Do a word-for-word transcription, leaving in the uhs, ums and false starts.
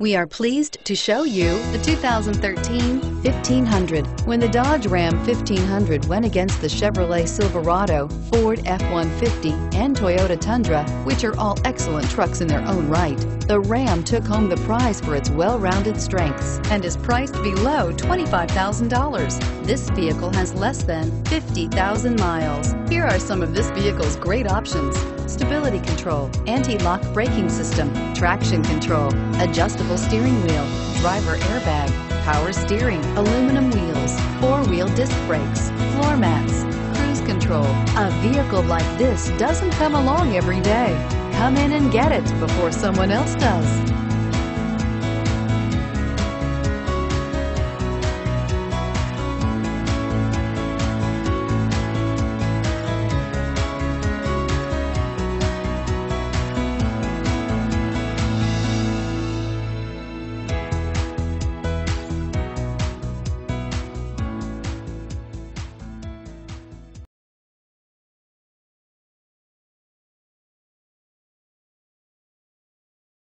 We are pleased to show you the two thousand thirteen fifteen hundred. When the Dodge Ram fifteen hundred went against the Chevrolet Silverado, Ford F one fifty, and Toyota Tundra, which are all excellent trucks in their own right, the Ram took home the prize for its well-rounded strengths and is priced below twenty-five thousand dollars. This vehicle has less than fifty thousand miles. Here are some of this vehicle's great options: stability control, anti-lock braking system, traction control, adjustable steering wheel, driver airbag, power steering, aluminum wheels, four-wheel disc brakes, floor mats, cruise control. A vehicle like this doesn't come along every day. Come in and get it before someone else does.